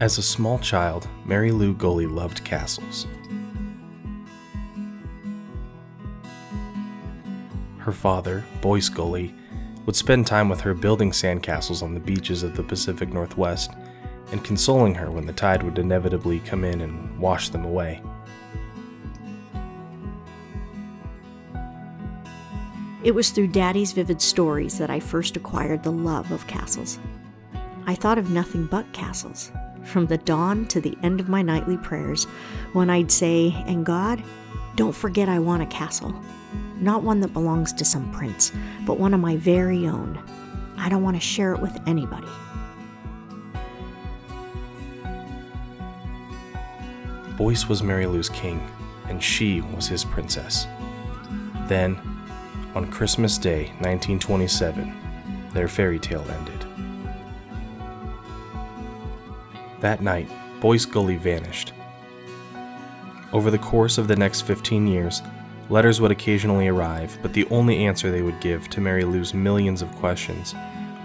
As a small child, Mary Lou Gulley loved castles. Her father, Boyce Gulley, would spend time with her building sandcastles on the beaches of the Pacific Northwest and consoling her when the tide would inevitably come in and wash them away. It was through Daddy's vivid stories that I first acquired the love of castles. I thought of nothing but castles, from the dawn to the end of my nightly prayers, when I'd say, "And God, don't forget I want a castle. Not one that belongs to some prince, but one of my very own. I don't want to share it with anybody." Boyce was Mary Lou's king, and she was his princess. Then, on Christmas Day, 1927, their fairy tale ended. That night, Boyce Gulley vanished. Over the course of the next 15 years, letters would occasionally arrive, but the only answer they would give to Mary Lou's millions of questions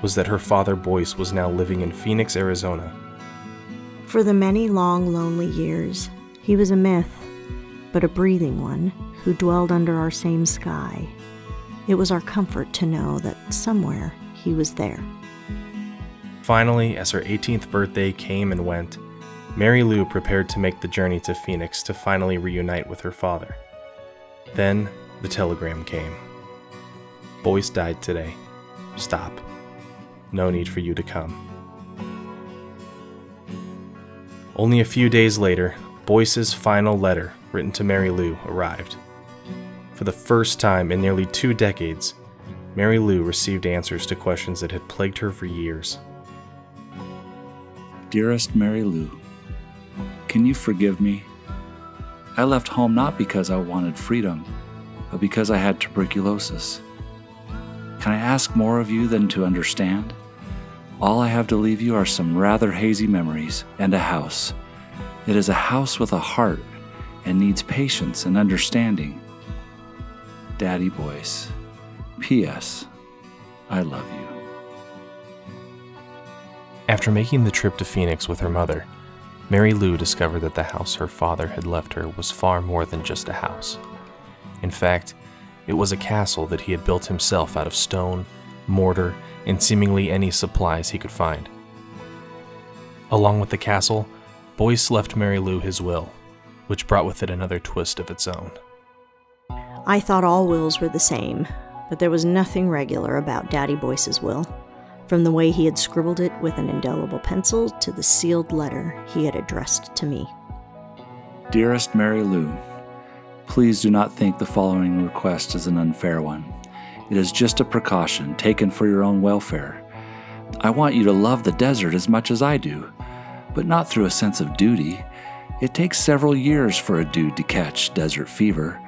was that her father Boyce was now living in Phoenix, Arizona. For the many long, lonely years, he was a myth, but a breathing one, who dwelled under our same sky. It was our comfort to know that somewhere he was there. Finally, as her 18th birthday came and went, Mary Lou prepared to make the journey to Phoenix to finally reunite with her father. Then, the telegram came. "Boyce died today. Stop. No need for you to come." Only a few days later, Boyce's final letter, written to Mary Lou, arrived. For the first time in nearly 2 decades, Mary Lou received answers to questions that had plagued her for years. "Dearest Mary Lou, can you forgive me? I left home not because I wanted freedom, but because I had tuberculosis. Can I ask more of you than to understand? All I have to leave you are some rather hazy memories and a house. It is a house with a heart and needs patience and understanding. Daddy Boyce. P.S. I love you." After making the trip to Phoenix with her mother, Mary Lou discovered that the house her father had left her was far more than just a house. In fact, it was a castle that he had built himself out of stone, mortar, and seemingly any supplies he could find. Along with the castle, Boyce left Mary Lou his will, which brought with it another twist of its own. I thought all wills were the same, but there was nothing regular about Daddy Boyce's will. From the way he had scribbled it with an indelible pencil to the sealed letter he had addressed to me. "Dearest Mary Lou, please do not think the following request is an unfair one. It is just a precaution taken for your own welfare. I want you to love the desert as much as I do, but not through a sense of duty. It takes several years for a dude to catch desert fever.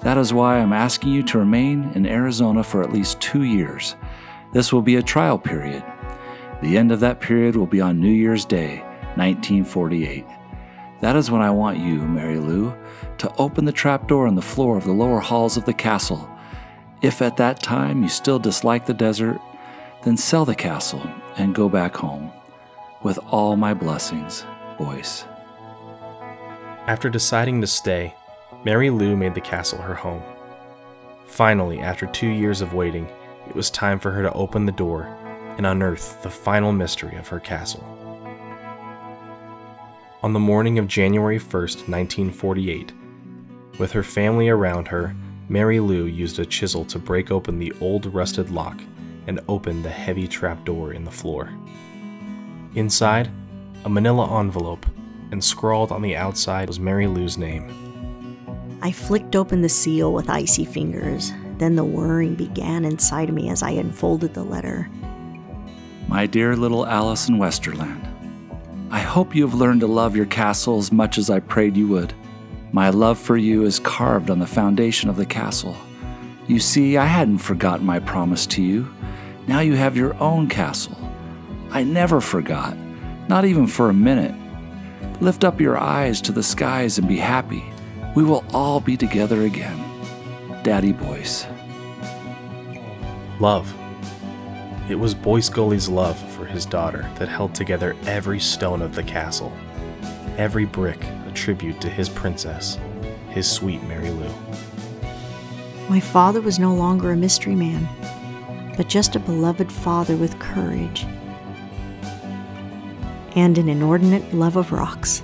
That is why I'm asking you to remain in Arizona for at least 2 years. This will be a trial period. The end of that period will be on New Year's Day, 1948. That is when I want you, Mary Lou, to open the trapdoor on the floor of the lower halls of the castle. If at that time you still dislike the desert, then sell the castle and go back home. With all my blessings, Boyce." After deciding to stay, Mary Lou made the castle her home. Finally, after 2 years of waiting, it was time for her to open the door and unearth the final mystery of her castle. On the morning of January 1st, 1948, with her family around her, Mary Lou used a chisel to break open the old rusted lock and opened the heavy trapdoor in the floor. Inside, a manila envelope, and scrawled on the outside was Mary Lou's name. I flicked open the seal with icy fingers. Then the whirring began inside of me as I unfolded the letter. "My dear little Alice in Westerland, I hope you have learned to love your castle as much as I prayed you would. My love for you is carved on the foundation of the castle. You see, I hadn't forgotten my promise to you. Now you have your own castle. I never forgot, not even for a minute. Lift up your eyes to the skies and be happy. We will all be together again. Daddy Boyce." Love. It was Boyce Gulley's love for his daughter that held together every stone of the castle, every brick a tribute to his princess, his sweet Mary Lou. My father was no longer a mystery man, but just a beloved father with courage and an inordinate love of rocks.